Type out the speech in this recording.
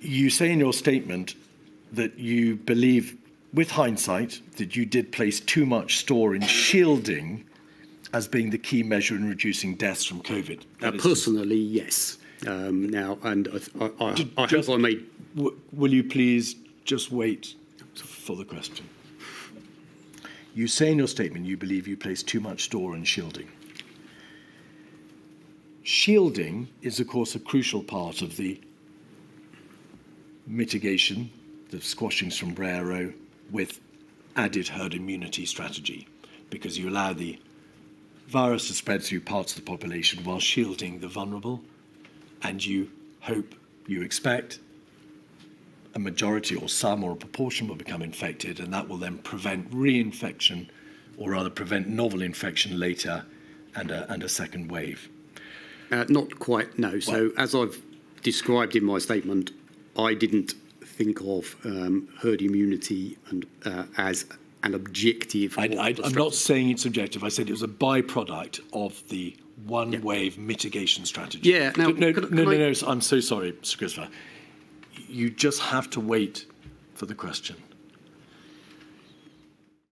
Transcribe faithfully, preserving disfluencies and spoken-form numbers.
You say in your statement that you believe, with hindsight, that you did place too much store in shielding as being the key measure in reducing deaths from COVID. Uh, personally, yes. Um, now, and I, I, I, I just, hope I made... Will you please just wait for the question? You say in your statement you believe you place too much store in shielding. Shielding is, of course, a crucial part of the mitigation, the squashing sombrero, with added herd immunity strategy, because you allow the virus to spread through parts of the population while shielding the vulnerable, and you hope, you expect, a majority or some or a proportion will become infected, and that will then prevent reinfection, or rather prevent novel infection later and a, and a second wave. Uh, not quite, no. Well, so as I've described in my statement, I didn't think of um, herd immunity and, uh, as an objective. I, I, I'm not saying it's objective. I said it was a byproduct of the one-wave yeah. mitigation strategy. Yeah. Now, no, can, no, can no, I... no, no. I'm so sorry, Sir Christopher. You just have to wait for the question.